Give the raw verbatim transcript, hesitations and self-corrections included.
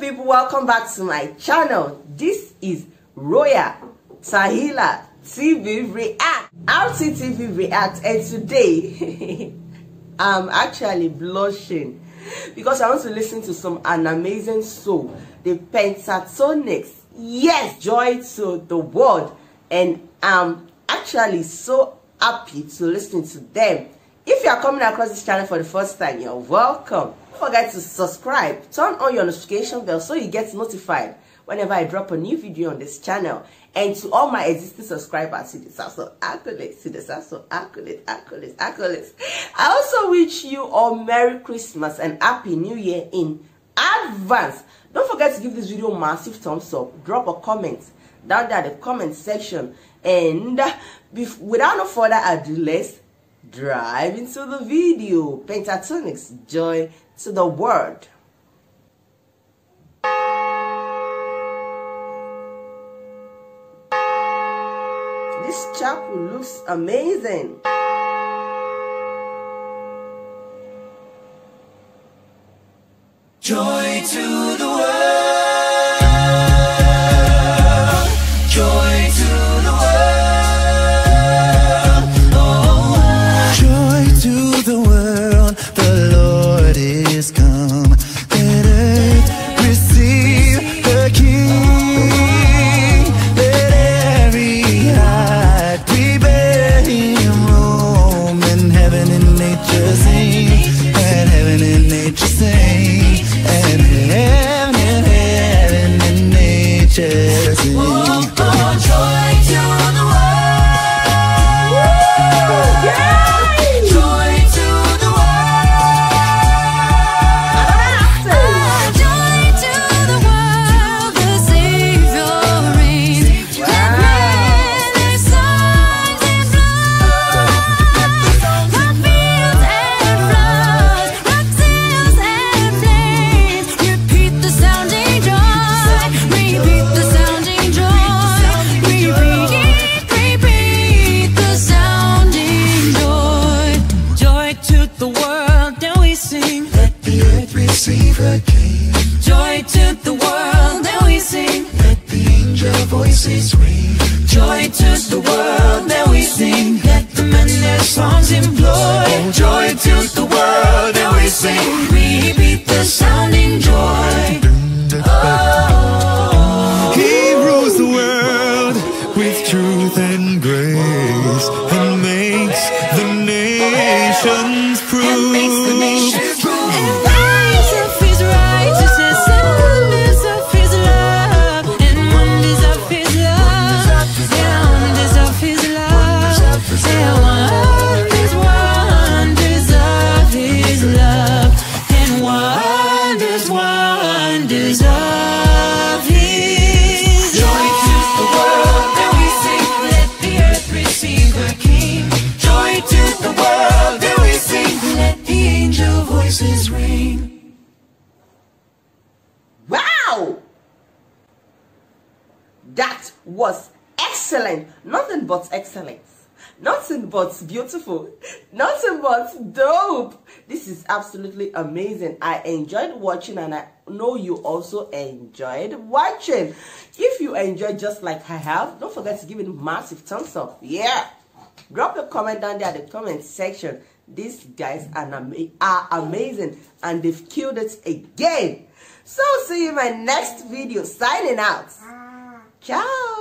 People, welcome back to my channel. This is Roya Tehillah T V React, R T T V React, and today I'm actually blushing because I want to listen to some an amazing soul, the Pentatonics. Yes, joy to the world, and I'm actually so happy to listen to them. If you are coming across this channel for the first time, you're welcome. Don't forget to subscribe, turn on your notification bell so you get notified whenever I drop a new video on this channel. And to all my existing subscribers, see this also accolades, see this also accolades, accolades, accolades. I also wish you all Merry Christmas and Happy New Year in advance. Don't forget to give this video a massive thumbs up, drop a comment down there in the comment section, and without no further ado, let's drive into the video. Pentatonics, joy to the world. This chapel looks amazing. Joy to the world. Joy to the world. Joy to the world, that we sing. Let the angel voices ring. Joy to the world, that we sing. Let the men their songs employ. Joy to the world, that we sing. We beat the sounding joy. Oh. He rules the world with truth and grace, and makes the nations prove. Wow! That was excellent. Nothing but excellence. Nothing but beautiful. Nothing but dope. This is absolutely amazing. I enjoyed watching, and I know you also enjoyed watching. If you enjoyed just like I have, don't forget to give it a massive thumbs up. Yeah! Drop your comment down there in the comment section. These guys are, ama are amazing, and they've killed it again. So see you in my next video. Signing out. Ciao.